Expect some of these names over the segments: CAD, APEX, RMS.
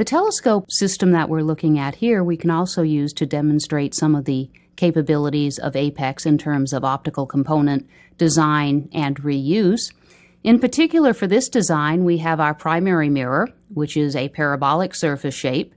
The telescope system that we're looking at here, we can also use to demonstrate some of the capabilities of APEX in terms of optical component design and reuse. In particular, for this design, we have our primary mirror, which is a parabolic surface shape,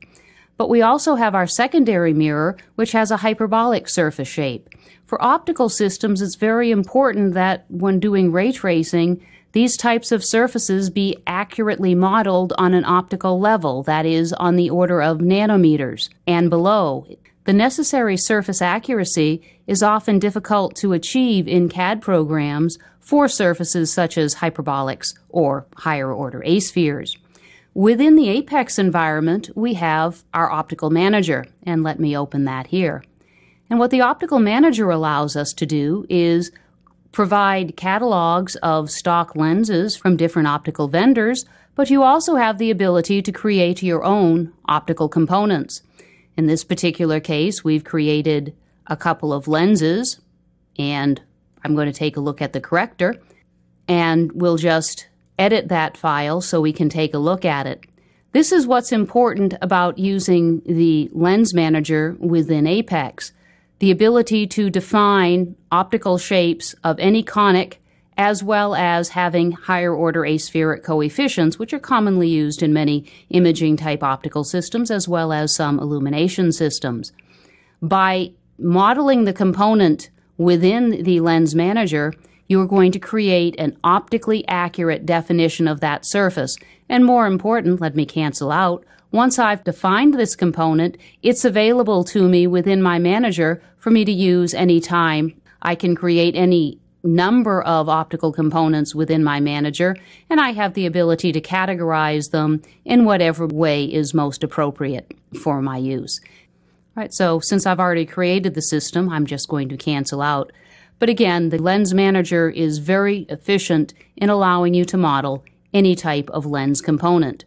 but we also have our secondary mirror, which has a hyperbolic surface shape. For optical systems, it's very important that when doing ray tracing, these types of surfaces be accurately modeled on an optical level, that is, on the order of nanometers and below. The necessary surface accuracy is often difficult to achieve in CAD programs for surfaces such as hyperbolics or higher-order A-spheres. Within the APEX environment, we have our optical manager, and let me open that here. And what the optical manager allows us to do is provide catalogs of stock lenses from different optical vendors, but you also have the ability to create your own optical components. In this particular case, we've created a couple of lenses, and I'm going to take a look at the corrector, and we'll just edit that file so we can take a look at it. This is what's important about using the lens manager within APEX. The ability to define optical shapes of any conic, as well as having higher order aspheric coefficients, which are commonly used in many imaging type optical systems, as well as some illumination systems. By modeling the component within the lens manager, you are going to create an optically accurate definition of that surface. And more important, let me cancel out. Once I've defined this component, it's available to me within my manager for me to use any time. I can create any number of optical components within my manager, and I have the ability to categorize them in whatever way is most appropriate for my use. All right, so since I've already created the system, I'm just going to cancel out. But again, the lens manager is very efficient in allowing you to model any type of lens component.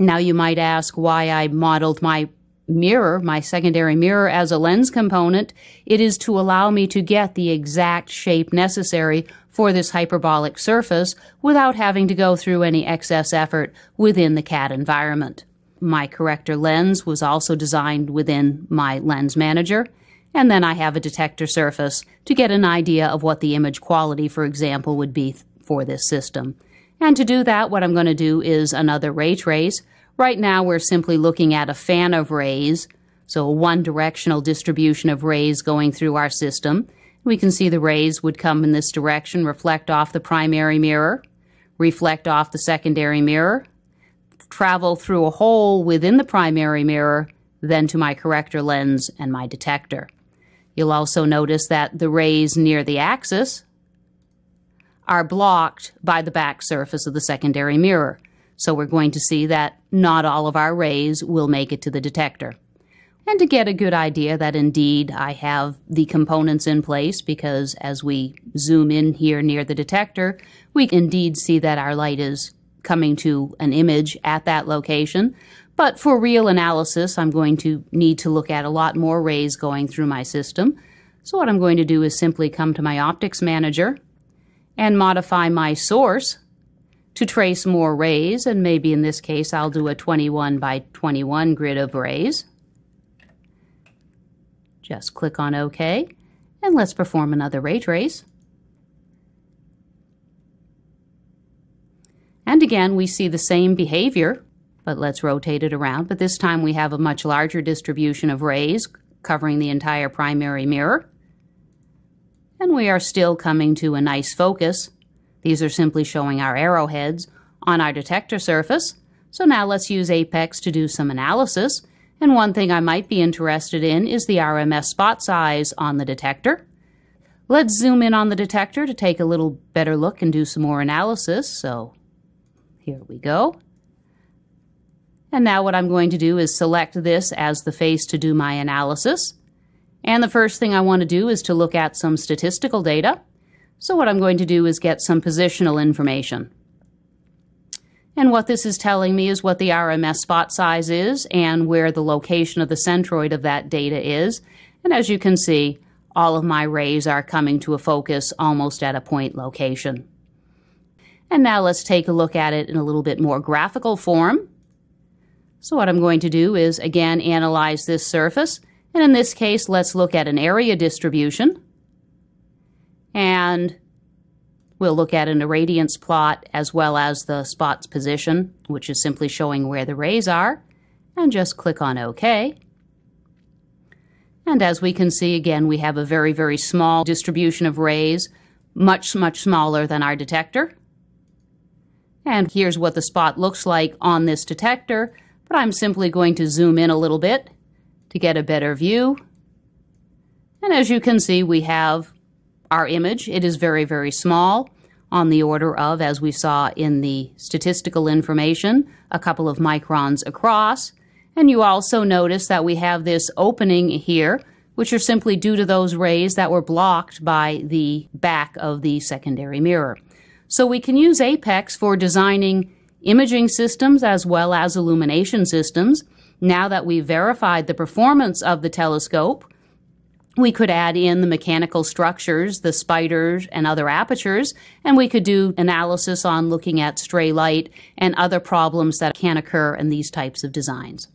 Now you might ask why I modeled my mirror, my secondary mirror, as a lens component. It is to allow me to get the exact shape necessary for this hyperbolic surface without having to go through any excess effort within the CAD environment. My corrector lens was also designed within my lens manager. And then I have a detector surface to get an idea of what the image quality, for example, would be for this system. And to do that, what I'm going to do is another ray trace. Right now, we're simply looking at a fan of rays, so a one-directional distribution of rays going through our system. We can see the rays would come in this direction, reflect off the primary mirror, reflect off the secondary mirror, travel through a hole within the primary mirror, then to my corrector lens and my detector. You'll also notice that the rays near the axis are blocked by the back surface of the secondary mirror. So we're going to see that not all of our rays will make it to the detector. And to get a good idea that indeed I have the components in place, because as we zoom in here near the detector, we indeed see that our light is coming to an image at that location. But for real analysis, I'm going to need to look at a lot more rays going through my system. So what I'm going to do is simply come to my optics manager and modify my source to trace more rays, and maybe in this case I'll do a 21 by 21 grid of rays. Just click on OK, and let's perform another ray trace. And again, we see the same behavior, but let's rotate it around. But this time we have a much larger distribution of rays covering the entire primary mirror. And we are still coming to a nice focus. These are simply showing our arrowheads on our detector surface. So now let's use APEX to do some analysis. And one thing I might be interested in is the RMS spot size on the detector. Let's zoom in on the detector to take a little better look and do some more analysis. So here we go. And now what I'm going to do is select this as the face to do my analysis. And the first thing I want to do is to look at some statistical data. So what I'm going to do is get some positional information. And what this is telling me is what the RMS spot size is and where the location of the centroid of that data is. And as you can see, all of my rays are coming to a focus almost at a point location. And now let's take a look at it in a little bit more graphical form. So what I'm going to do is, again, analyze this surface. And in this case, let's look at an area distribution. And we'll look at an irradiance plot as well as the spot's position, which is simply showing where the rays are. And just click on OK. And as we can see, again, we have a very, very small distribution of rays, much, much smaller than our detector. And here's what the spot looks like on this detector. But I'm simply going to zoom in a little bit to get a better view. And as you can see, we have our image. It is very, very small, on the order of, as we saw in the statistical information, a couple of microns across. And you also notice that we have this opening here, which are simply due to those rays that were blocked by the back of the secondary mirror. So we can use APEX for designing imaging systems as well as illumination systems. Now that we've verified the performance of the telescope, we could add in the mechanical structures, the spiders and other apertures, and we could do analysis on looking at stray light and other problems that can occur in these types of designs.